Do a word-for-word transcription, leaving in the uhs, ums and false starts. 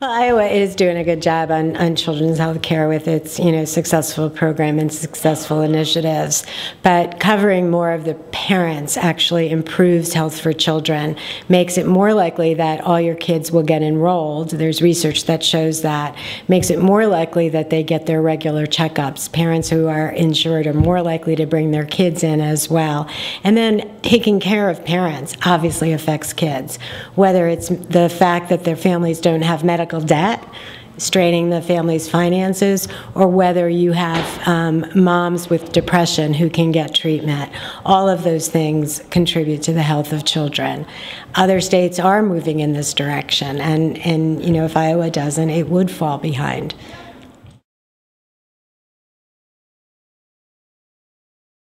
Well, Iowa is doing a good job on, on children's health care with its, you know, successful program and successful initiatives. But covering more of the parents actually improves health for children, makes it more likely that all your kids will get enrolled. There's research that shows that. Makes it more likely that they get their regular checkups. Parents who are insured are more likely to bring their kids in as well. And then taking care of parents obviously affects kids, whether it's the fact that their families don't have medical debt, straining the family's finances, or whether you have um, moms with depression who can get treatment. All of those things contribute to the health of children. Other states are moving in this direction, and, and you know, if Iowa doesn't, it would fall behind.